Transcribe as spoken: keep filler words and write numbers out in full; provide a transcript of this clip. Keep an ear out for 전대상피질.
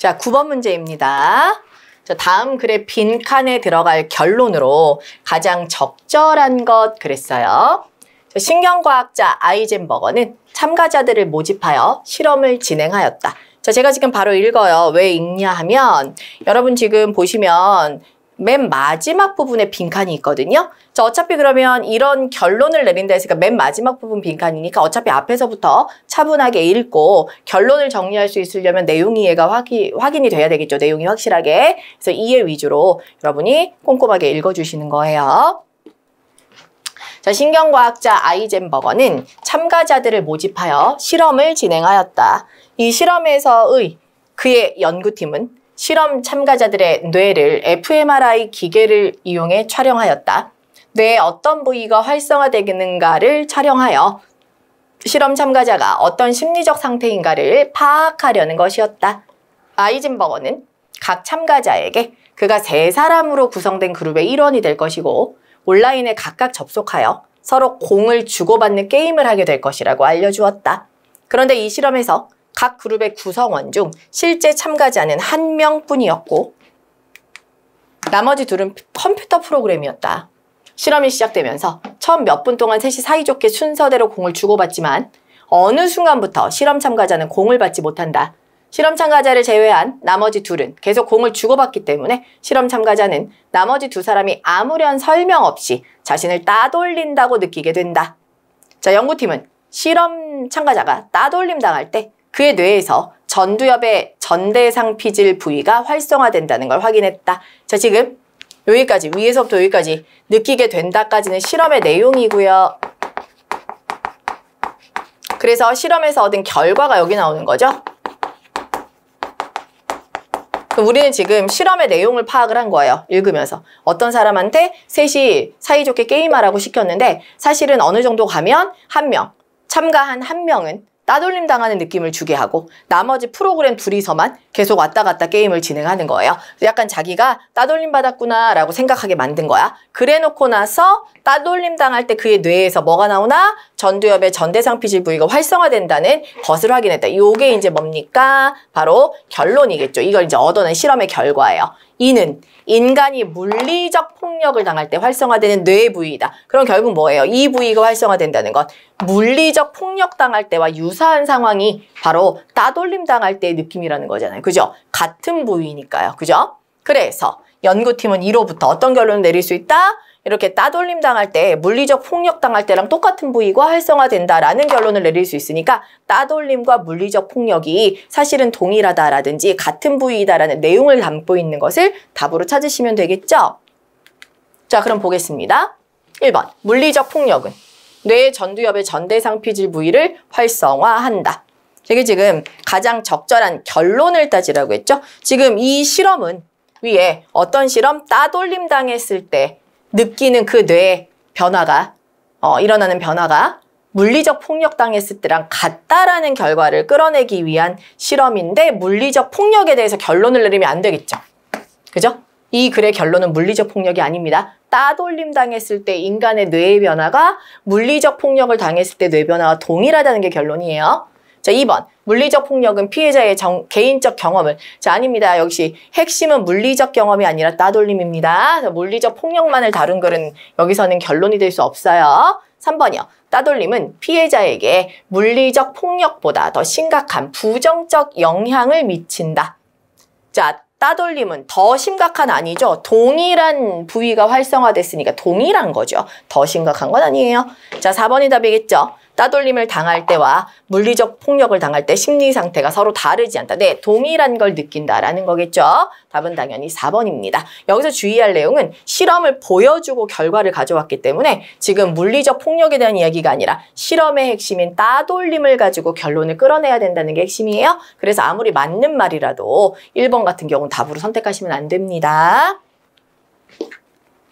자, 구 번 문제입니다. 자, 다음 글의 빈 칸에 들어갈 결론으로 가장 적절한 것 그랬어요. 자, 신경과학자 아이젠버거는 참가자들을 모집하여 실험을 진행하였다. 자, 제가 지금 바로 읽어요. 왜 읽냐 하면 여러분 지금 보시면 맨 마지막 부분에 빈칸이 있거든요. 자, 어차피 그러면 이런 결론을 내린다 했으니까 맨 마지막 부분 빈칸이니까 어차피 앞에서부터 차분하게 읽고 결론을 정리할 수 있으려면 내용 이해가 확이, 확인이 돼야 되겠죠. 내용이 확실하게. 그래서 이해 위주로 여러분이 꼼꼼하게 읽어주시는 거예요. 자, 신경과학자 아이젠버거는 참가자들을 모집하여 실험을 진행하였다. 이 실험에서의 그의 연구팀은 실험 참가자들의 뇌를 에프엠알아이 기계를 이용해 촬영하였다. 뇌의 어떤 부위가 활성화되는가를 촬영하여 실험 참가자가 어떤 심리적 상태인가를 파악하려는 것이었다. 아이젠버거는 각 참가자에게 그가 세 사람으로 구성된 그룹의 일원이 될 것이고 온라인에 각각 접속하여 서로 공을 주고받는 게임을 하게 될 것이라고 알려주었다. 그런데 이 실험에서 각 그룹의 구성원 중 실제 참가자는 한 명뿐이었고 나머지 둘은 컴퓨터 프로그램이었다. 실험이 시작되면서 처음 몇 분 동안 셋이 사이좋게 순서대로 공을 주고받지만 어느 순간부터 실험 참가자는 공을 받지 못한다. 실험 참가자를 제외한 나머지 둘은 계속 공을 주고받기 때문에 실험 참가자는 나머지 두 사람이 아무런 설명 없이 자신을 따돌린다고 느끼게 된다. 자, 연구팀은 실험 참가자가 따돌림 당할 때 그의 뇌에서 전두엽의 전대상피질 부위가 활성화된다는 걸 확인했다. 자, 지금 여기까지, 위에서부터 여기까지 느끼게 된다까지는 실험의 내용이고요. 그래서 실험에서 얻은 결과가 여기 나오는 거죠. 그럼 우리는 지금 실험의 내용을 파악을 한 거예요. 읽으면서. 어떤 사람한테 셋이 사이좋게 게임하라고 시켰는데 사실은 어느 정도 가면 한 명, 참가한 한 명은 따돌림 당하는 느낌을 주게 하고 나머지 프로그램 둘이서만 계속 왔다 갔다 게임을 진행하는 거예요. 약간 자기가 따돌림 받았구나 라고 생각하게 만든 거야. 그래놓고 나서 따돌림 당할 때 그의 뇌에서 뭐가 나오나? 전두엽의 전대상피질 부위가 활성화된다는 것을 확인했다. 이게 이제 뭡니까? 바로 결론이겠죠. 이걸 이제 얻어낸 실험의 결과예요. 이는 인간이 물리적 폭력을 당할 때 활성화되는 뇌 부위이다. 그럼 결국 뭐예요? 이 부위가 활성화된다는 건 물리적 폭력 당할 때와 유사한 상황이 바로 따돌림 당할 때의 느낌이라는 거잖아요. 그죠? 같은 부위니까요. 그죠? 그래서 연구팀은 이로부터 어떤 결론을 내릴 수 있다? 이렇게 따돌림 당할 때 물리적 폭력 당할 때랑 똑같은 부위가 활성화된다라는 결론을 내릴 수 있으니까 따돌림과 물리적 폭력이 사실은 동일하다라든지 같은 부위이다라는 내용을 담고 있는 것을 답으로 찾으시면 되겠죠? 자, 그럼 보겠습니다. 일 번, 물리적 폭력은 뇌의 전두엽의 전대상피질 부위를 활성화한다. 이게 지금 가장 적절한 결론을 따지라고 했죠? 지금 이 실험은 위에 어떤 실험? 따돌림 당했을 때 느끼는 그 뇌의 변화가 어, 일어나는 변화가 물리적 폭력 당했을 때랑 같다라는 결과를 끌어내기 위한 실험인데 물리적 폭력에 대해서 결론을 내리면 안 되겠죠. 그죠? 이 글의 결론은 물리적 폭력이 아닙니다. 따돌림 당했을 때 인간의 뇌의 변화가 물리적 폭력을 당했을 때 뇌 변화와 동일하다는 게 결론이에요. 자, 이 번. 물리적 폭력은 피해자의 정, 개인적 경험을. 자, 아닙니다. 역시 핵심은 물리적 경험이 아니라 따돌림입니다. 물리적 폭력만을 다룬 글은 여기서는 결론이 될 수 없어요. 삼 번이요. 따돌림은 피해자에게 물리적 폭력보다 더 심각한 부정적 영향을 미친다. 자, 따돌림은 더 심각한 아니죠. 동일한 부위가 활성화됐으니까 동일한 거죠. 더 심각한 건 아니에요. 자, 사 번이 답이겠죠. 따돌림을 당할 때와 물리적 폭력을 당할 때 심리 상태가 서로 다르지 않다. 네, 동일한 걸 느낀다라는 거겠죠. 답은 당연히 사 번입니다. 여기서 주의할 내용은 실험을 보여주고 결과를 가져왔기 때문에 지금 물리적 폭력에 대한 이야기가 아니라 실험의 핵심인 따돌림을 가지고 결론을 끌어내야 된다는 게 핵심이에요. 그래서 아무리 맞는 말이라도 일 번 같은 경우는 답으로 선택하시면 안 됩니다.